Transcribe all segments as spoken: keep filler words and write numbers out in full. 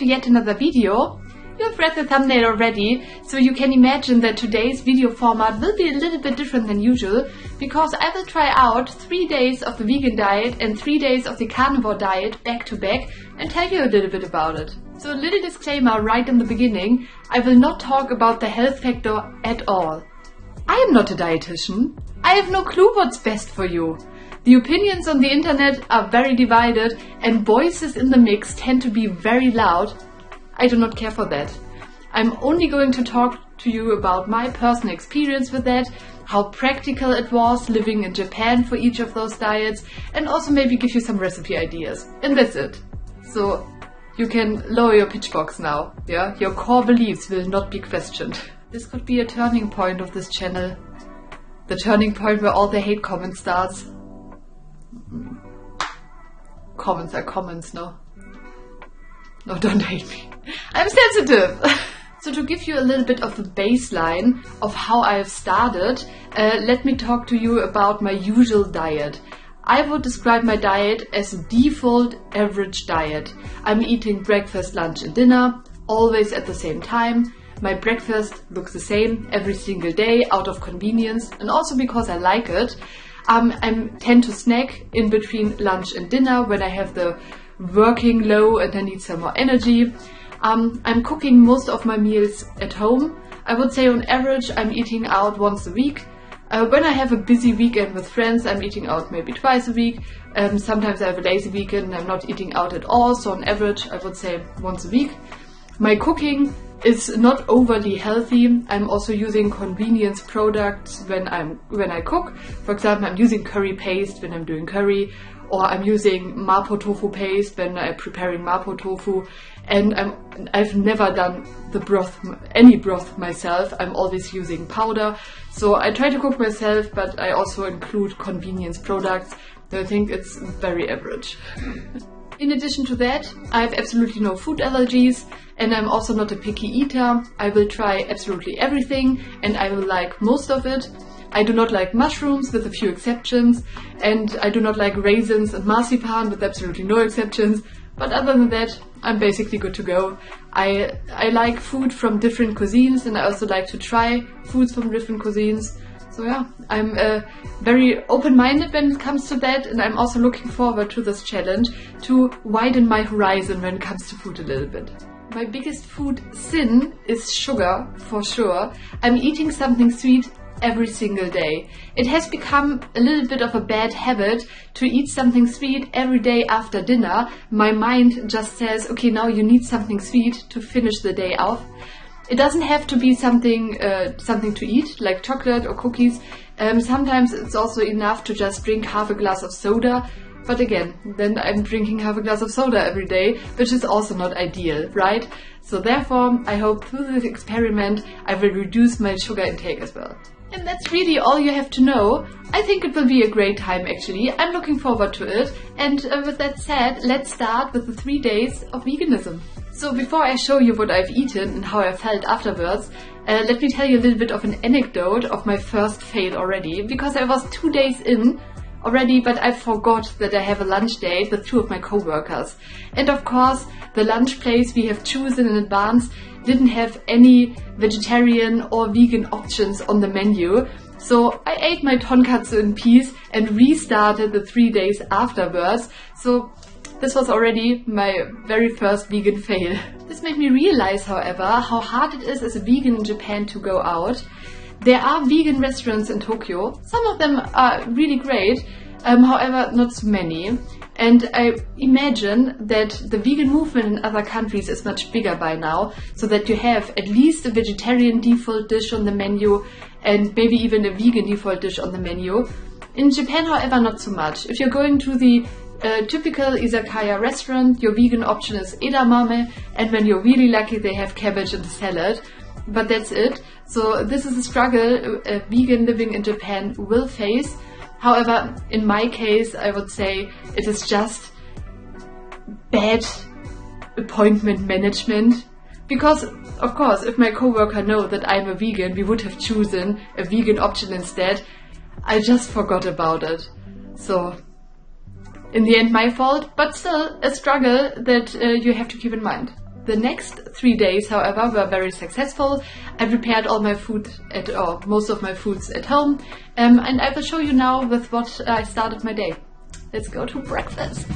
to yet another video. You've read the thumbnail already, so you can imagine that today's video format will be a little bit different than usual, because I will try out three days of the vegan diet and three days of the carnivore diet back to back and tell you a little bit about it. So a little disclaimer right in the beginning, I will not talk about the health factor at all. I am not a dietitian. I have no clue what's best for you. The opinions on the internet are very divided and voices in the mix tend to be very loud. I do not care for that. I'm only going to talk to you about my personal experience with that, how practical it was living in Japan for each of those diets, and also maybe give you some recipe ideas. And that's it. So you can lower your pitchforks now. Yeah, your core beliefs will not be questioned. This could be a turning point of this channel. The turning point where all the hate comment starts. Mm-mm. Comments are comments, no? No, don't hate me. I'm sensitive! So to give you a little bit of a baseline of how I have started, uh, let me talk to you about my usual diet. I would describe my diet as a default average diet. I'm eating breakfast, lunch and dinner, always at the same time. My breakfast looks the same every single day out of convenience and also because I like it. Um, I tend to snack in between lunch and dinner when I have the working low and I need some more energy. Um, I'm cooking most of my meals at home. I would say on average I'm eating out once a week. Uh, when I have a busy weekend with friends, I'm eating out maybe twice a week. Um, sometimes I have a lazy weekend and I'm not eating out at all, so on average I would say once a week. My cooking is not overly healthy. I'm also using convenience products when I'm when I cook. For example, I'm using curry paste when I'm doing curry, or I'm using mapo tofu paste when I'm preparing mapo tofu. And I'm, I've never done the broth, any broth myself. I'm always using powder. So I try to cook myself, but I also include convenience products. So I think it's very average. In addition to that, I have absolutely no food allergies and I'm also not a picky eater. I will try absolutely everything and I will like most of it. I do not like mushrooms with a few exceptions, and I do not like raisins and marzipan with absolutely no exceptions. But other than that, I'm basically good to go. I, I like food from different cuisines and I also like to try foods from different cuisines. So yeah, I'm uh, very open-minded when it comes to that, and I'm also looking forward to this challenge to widen my horizon when it comes to food a little bit. My biggest food sin is sugar, for sure. I'm eating something sweet every single day. It has become a little bit of a bad habit to eat something sweet every day after dinner. My mind just says, okay, now you need something sweet to finish the day off. It doesn't have to be something uh, something to eat, like chocolate or cookies. Um, sometimes it's also enough to just drink half a glass of soda. But again, then I'm drinking half a glass of soda every day, which is also not ideal, right? So therefore, I hope through this experiment, I will reduce my sugar intake as well. And that's really all you have to know. I think it will be a great time, actually. I'm looking forward to it. And uh, with that said, let's start with the three days of veganism. So before I show you what I've eaten and how I felt afterwards, uh, let me tell you a little bit of an anecdote of my first fail already, because I was two days in already, but I forgot that I have a lunch date with two of my co-workers. And of course, the lunch place we have chosen in advance didn't have any vegetarian or vegan options on the menu. So I ate my tonkatsu in peace and restarted the three days afterwards. So this was already my very first vegan fail. This made me realize, however, how hard it is as a vegan in Japan to go out. There are vegan restaurants in Tokyo. Some of them are really great, um, however, not so many. And I imagine that the vegan movement in other countries is much bigger by now, so that you have at least a vegetarian default dish on the menu and maybe even a vegan default dish on the menu. In Japan, however, not so much. If you're going to the a typical izakaya restaurant, your vegan option is edamame, and when you're really lucky they have cabbage and salad, but that's it. So this is a struggle a vegan living in Japan will face. However, in my case, I would say it is just bad appointment management, because of course if my coworker know that I'm a vegan, we would have chosen a vegan option instead. I just forgot about it. So in the end, my fault, but still a struggle that uh, you have to keep in mind. The next three days, however, were very successful. I prepared all my food, at, or most of my foods at home, um, and I will show you now with what I started my day. Let's go to breakfast.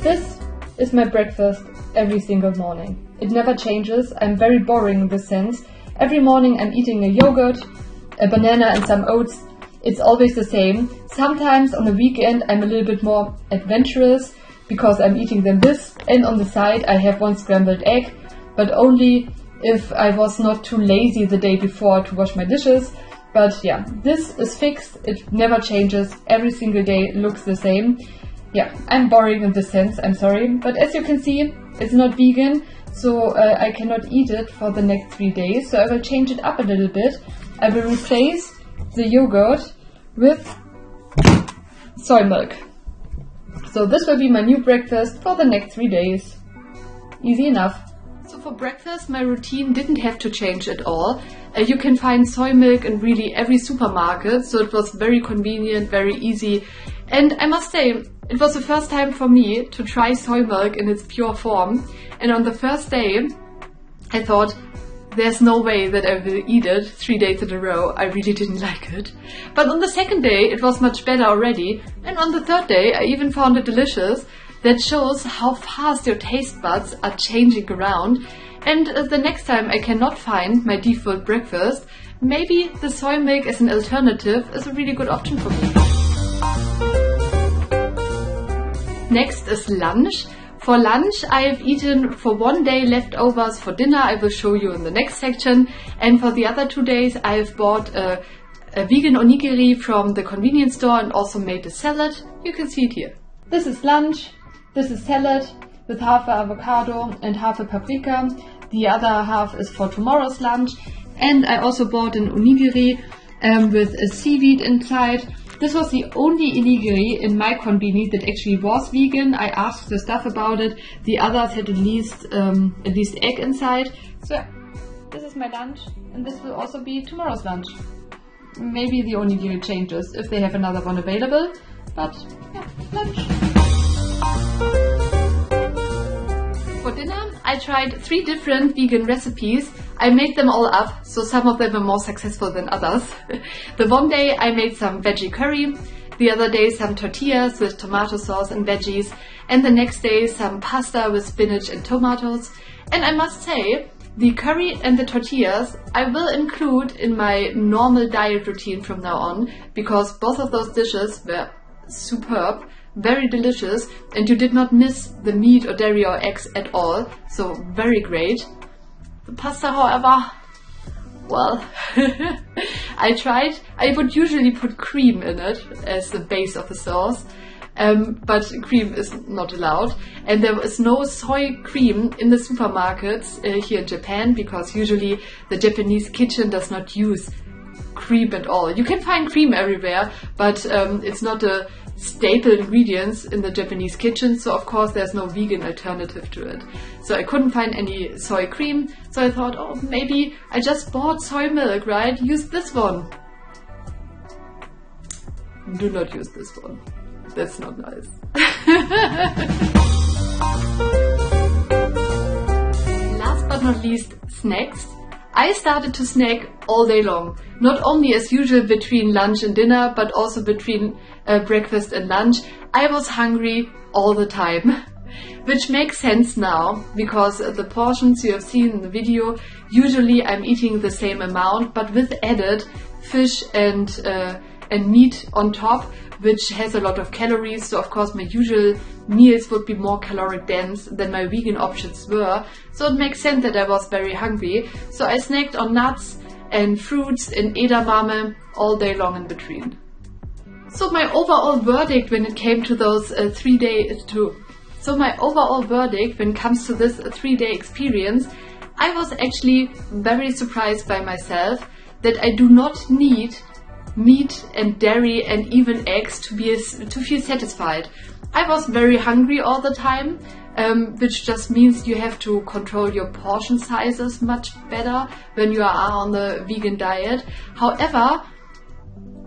This is my breakfast every single morning. It never changes. I'm very boring in this sense. Every morning I'm eating a yogurt, a banana and some oats. It's always the same. Sometimes on the weekend I'm a little bit more adventurous, because I'm eating them this, and on the side I have one scrambled egg, but only if I was not too lazy the day before to wash my dishes. But yeah, this is fixed, it never changes, every single day looks the same. Yeah, I'm boring in this sense, I'm sorry, but as you can see, it's not vegan, so uh, I cannot eat it for the next three days, so I will change it up a little bit. I will replace the yogurt with soy milk. So this will be my new breakfast for the next three days. Easy enough. So for breakfast my routine didn't have to change at all. Uh, you can find soy milk in really every supermarket, so it was very convenient, very easy. And I must say, it was the first time for me to try soy milk in its pure form. And on the first day I thought, there's no way that I will eat it three days in a row, I really didn't like it. But on the second day it was much better already, and on the third day I even found it delicious. That shows how fast your taste buds are changing around, and the next time I cannot find my default breakfast, maybe the soy milk as an alternative is a really good option for me. Next is lunch. For lunch I have eaten for one day leftovers for dinner, I will show you in the next section, and for the other two days I have bought a, a vegan onigiri from the convenience store and also made a salad. You can see it here. This is lunch, this is salad with half an avocado and half a paprika, the other half is for tomorrow's lunch, and I also bought an onigiri um, with a seaweed inside. This was the only onigiri in my convenience that actually was vegan. I asked the staff about it. The others had at least um, at least egg inside. So yeah, this is my lunch, and this will also be tomorrow's lunch. Maybe the onigiri changes if they have another one available. But yeah, lunch. For dinner, I tried three different vegan recipes. I made them all up, so some of them were more successful than others. The one day I made some veggie curry, the other day some tortillas with tomato sauce and veggies, and the next day some pasta with spinach and tomatoes. And I must say, the curry and the tortillas I will include in my normal diet routine from now on, because both of those dishes were superb, very delicious, and you did not miss the meat or dairy or eggs at all, so very great. The pasta, however, well, I tried, I would usually put cream in it as the base of the sauce, um, but cream is not allowed, and there is no soy cream in the supermarkets uh, here in Japan, because usually the Japanese kitchen does not use cream at all. You can find cream everywhere, but um, it's not a staple ingredients in the Japanese kitchen, so of course there's no vegan alternative to it. So I couldn't find any soy cream, so I thought, oh, maybe I just bought soy milk, right? Use this one. Do not use this one. That's not nice. Last but not least, snacks. I started to snack all day long, not only as usual between lunch and dinner, but also between uh, breakfast and lunch. I was hungry all the time, which makes sense now, because the portions you have seen in the video, usually I'm eating the same amount, but with added fish and, uh, and meat on top, which has a lot of calories, so of course my usual meals would be more caloric dense than my vegan options were, so it makes sense that I was very hungry, so I snacked on nuts and fruits and edamame all day long in between. So my overall verdict when it came to those uh, three day two. So my overall verdict when it comes to this three day experience, I was actually very surprised by myself that I do not need meat and dairy and even eggs to be to feel satisfied. I was very hungry all the time, um, which just means you have to control your portion sizes much better when you are on the vegan diet. However,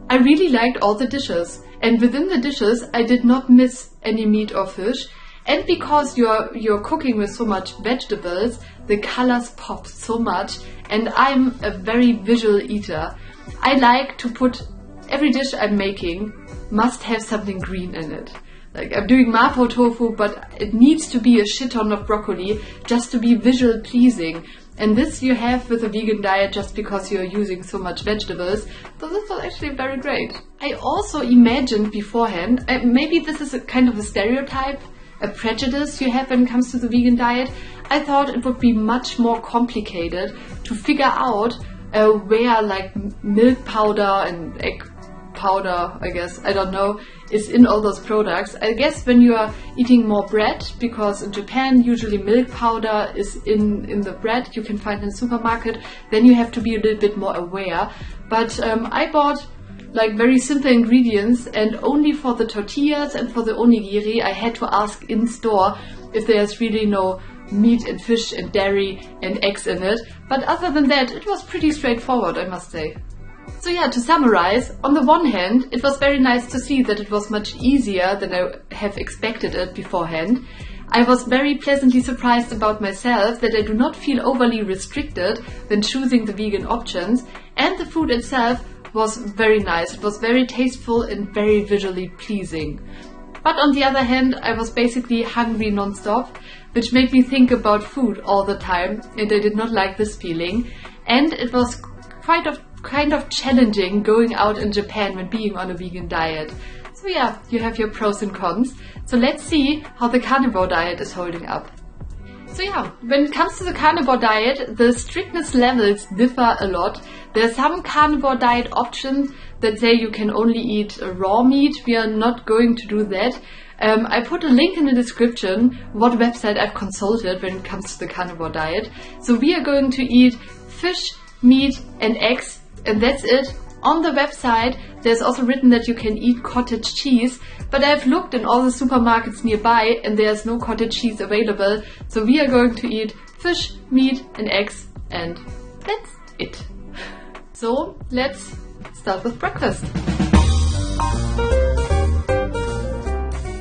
I really liked all the dishes, and within the dishes I did not miss any meat or fish, And because you're you're cooking with so much vegetables, the colors pop so much, and I'm a very visual eater. I like to put every dish I'm making must have something green in it. Like, I'm doing mapo tofu, but it needs to be a shit ton of broccoli just to be visual pleasing. And this you have with a vegan diet just because you're using so much vegetables. So this was actually very great. I also imagined beforehand, uh, maybe this is a kind of a stereotype, a prejudice you have when it comes to the vegan diet. I thought it would be much more complicated to figure out uh, where like milk powder and egg powder, I guess, I don't know, is in all those products. I guess when you are eating more bread, because in Japan usually milk powder is in, in the bread you can find in the supermarket, then you have to be a little bit more aware. But um, I bought like very simple ingredients, and only for the tortillas and for the onigiri I had to ask in store if there's really no meat and fish and dairy and eggs in it. But other than that, it was pretty straightforward, I must say. So yeah, to summarize, on the one hand, it was very nice to see that it was much easier than I have expected it beforehand. I was very pleasantly surprised about myself that I do not feel overly restricted when choosing the vegan options, and the food itself was very nice. It was very tasteful and very visually pleasing. But on the other hand, I was basically hungry non-stop, which made me think about food all the time, and I did not like this feeling. And it was quite a kind of challenging going out in Japan when being on a vegan diet. So yeah, you have your pros and cons. So let's see how the carnivore diet is holding up. So yeah, when it comes to the carnivore diet, the strictness levels differ a lot. There are some carnivore diet options that say you can only eat raw meat. We are not going to do that. Um, I put a link in the description what website I've consulted when it comes to the carnivore diet. So we are going to eat fish, meat and eggs, and that's it. On the website, there's also written that you can eat cottage cheese, but I've looked in all the supermarkets nearby and there's no cottage cheese available, so we are going to eat fish, meat and eggs, and that's it. So let's start with breakfast.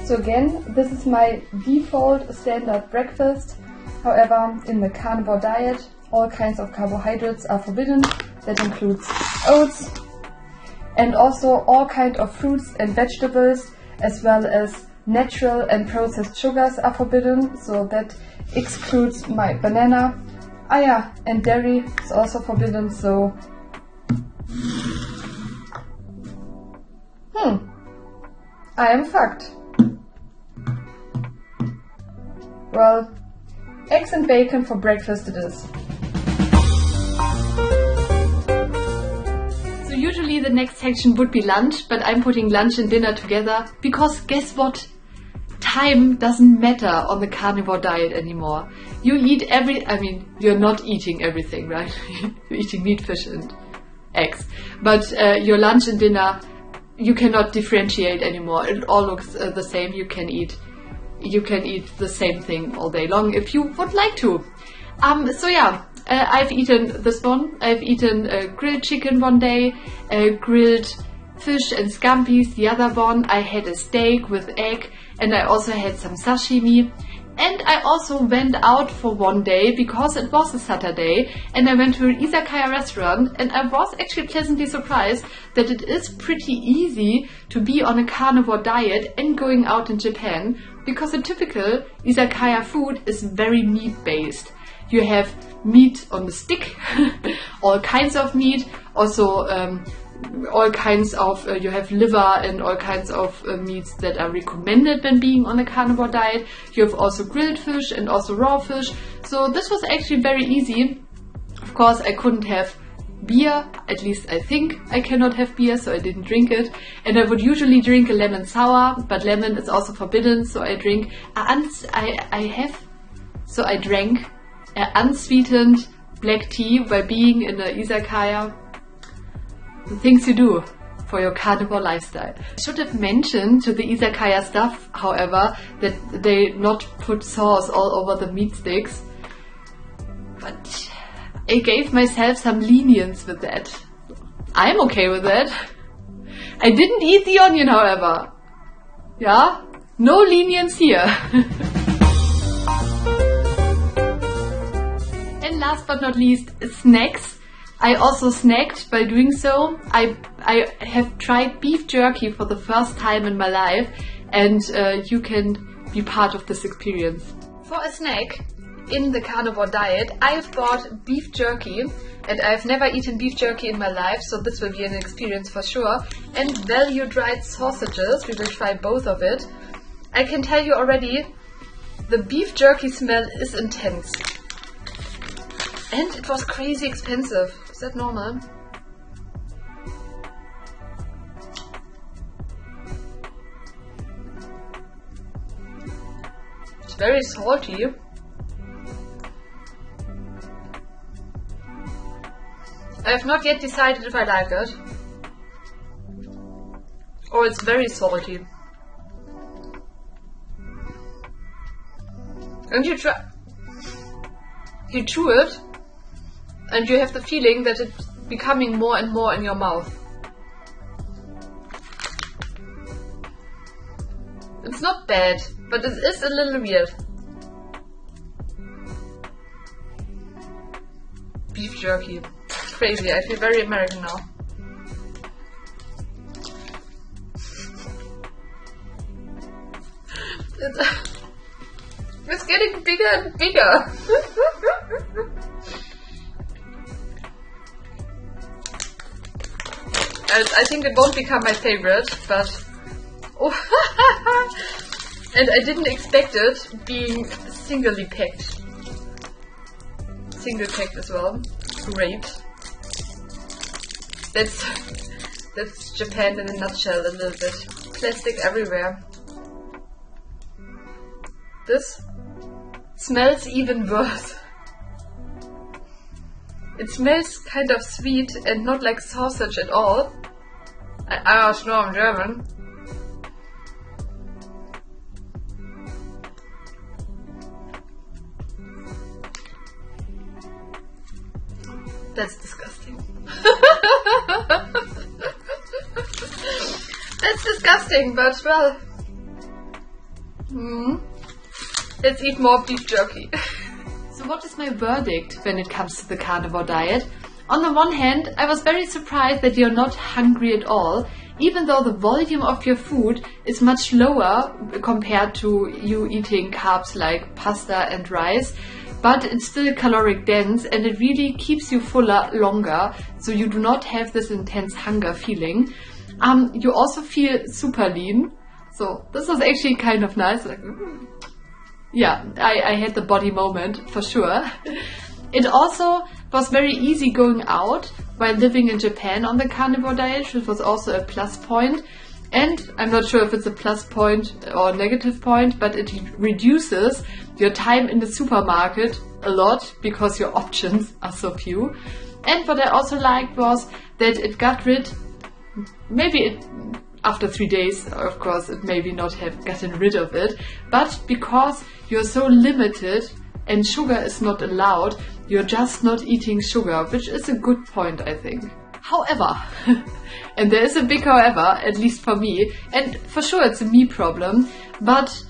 So again, this is my default standard breakfast. However, in the carnivore diet, all kinds of carbohydrates are forbidden. That includes oats and also all kinds of fruits and vegetables, as well as natural and processed sugars are forbidden. So that excludes my banana. Ah yeah, and dairy is also forbidden, so... Hmm. I am fucked. Well, eggs and bacon for breakfast it is. So usually the next section would be lunch, but I'm putting lunch and dinner together because guess what? Time doesn't matter on the carnivore diet anymore. You eat every... I mean, you're not eating everything, right? You're eating meat, fish and eggs. But uh, your lunch and dinner, you cannot differentiate anymore. It all looks uh, the same. You can eat you can eat the same thing all day long if you would like to. Um, so yeah. Uh, I've eaten this one. I've eaten uh, grilled chicken one day, uh, grilled fish and scampi's the other one. I had a steak with egg, and I also had some sashimi. And I also went out for one day because it was a Saturday, and I went to an izakaya restaurant, and I was actually pleasantly surprised that it is pretty easy to be on a carnivore diet and going out in Japan, because the typical izakaya food is very meat-based. You have meat on the stick, all kinds of meat, also um, all kinds of, uh, you have liver and all kinds of uh, meats that are recommended when being on a carnivore diet. You have also grilled fish and also raw fish. So this was actually very easy. Of course, I couldn't have beer, at least I think I cannot have beer, so I didn't drink it. And I would usually drink a lemon sour, but lemon is also forbidden, so I drink, uh, I, I have, so I drank Uh, unsweetened black tea by being in an izakaya. The things you do for your carnivore lifestyle. I should have mentioned to the izakaya staff, however, that they not put sauce all over the meat sticks. But I gave myself some lenience with that. I'm okay with that. I didn't eat the onion, however. Yeah? No lenience here. And last but not least, snacks. I also snacked by doing so. I, I have tried beef jerky for the first time in my life, and uh, you can be part of this experience. For a snack in the carnivore diet, I've bought beef jerky, and I've never eaten beef jerky in my life, so this will be an experience for sure. And value dried sausages, we will try both of it. I can tell you already, the beef jerky smell is intense. And it was crazy expensive. Is that normal? It's very salty. I have not yet decided if I like it. Oh, it's very salty. And you try... You chew it, and you have the feeling that it's becoming more and more in your mouth. It's not bad, but it is a little weird. Beef jerky. It's crazy, I feel very American now. It's, it's getting bigger and bigger. I think it won't become my favorite, but oh. And I didn't expect it being singly packed. Single packed as well. Great. That's that's Japan in a nutshell a little bit. Plastic everywhere. This smells even worse. It smells kind of sweet and not like sausage at all. I don't know, I'm German. That's disgusting. That's disgusting, but well. Mm. Let's eat more beef jerky. So what is my verdict when it comes to the carnivore diet? On the one hand, I was very surprised that you're not hungry at all, even though the volume of your food is much lower compared to you eating carbs like pasta and rice, but it's still caloric dense and it really keeps you fuller longer, so you do not have this intense hunger feeling. Um, you also feel super lean, so this was actually kind of nice. Like, mm. Yeah, I, I had the body moment, for sure. It also was very easy going out while living in Japan on the carnivore diet, which was also a plus point. And I'm not sure if it's a plus point or a negative point, but it reduces your time in the supermarket a lot because your options are so few. And what I also liked was that it got rid, maybe it... After three days, of course, it maybe not have gotten rid of it, but because you're so limited and sugar is not allowed, you're just not eating sugar, which is a good point, I think. However, and there is a big however, at least for me, and for sure it's a me problem, but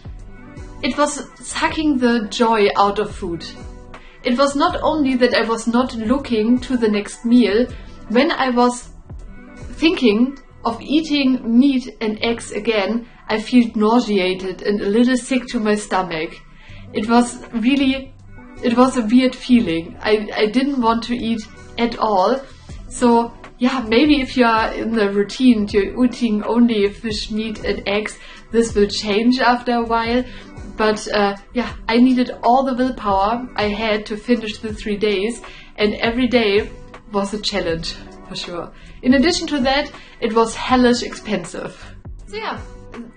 it was sucking the joy out of food. It was not only that I was not looking to the next meal, when I was thinking of eating meat and eggs again, I feel nauseated and a little sick to my stomach. It was really, it was a weird feeling. I, I didn't want to eat at all. So yeah, maybe if you are in the routine, you're eating only fish, meat and eggs, this will change after a while. But uh, yeah, I needed all the willpower I had to finish the three days and every day was a challenge. For sure. In addition to that, it was hellish expensive. So yeah,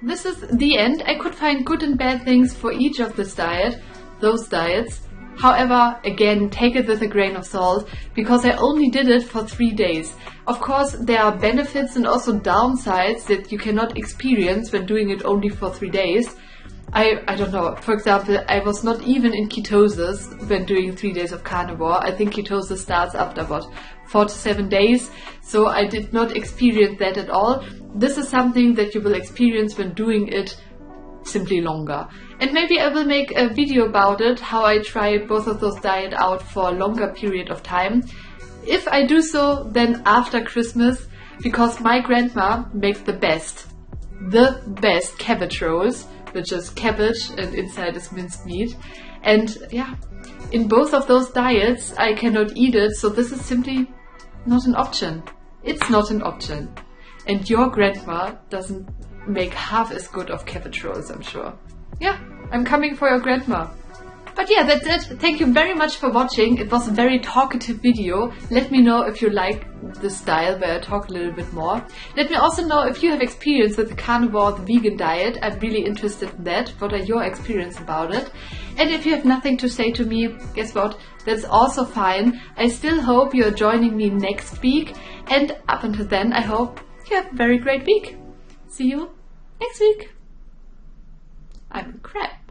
this is the end. I could find good and bad things for each of this diet, those diets. However, again, take it with a grain of salt, because I only did it for three days. Of course, there are benefits and also downsides that you cannot experience when doing it only for three days. I, I don't know, for example, I was not even in ketosis when doing three days of carnivore. I think ketosis starts after about four to seven days, so I did not experience that at all. This is something that you will experience when doing it simply longer. And maybe I will make a video about it, how I try both of those diet out for a longer period of time. If I do so, then after Christmas, because my grandma makes the best, the best cabbage rolls, which is cabbage and inside is minced meat. And yeah, in both of those diets I cannot eat it, so this is simply not an option. It's not an option. And your grandma doesn't make half as good of cabbage rolls, I'm sure. Yeah, I'm coming for your grandma. But yeah, that's it. Thank you very much for watching. It was a very talkative video. Let me know if you like the style where I talk a little bit more. Let me also know if you have experience with the carnivore or the vegan diet. I'm really interested in that. What are your experience about it? And if you have nothing to say to me, guess what? That's also fine. I still hope you're joining me next week. And up until then, I hope you have a very great week. See you next week. I'm crap.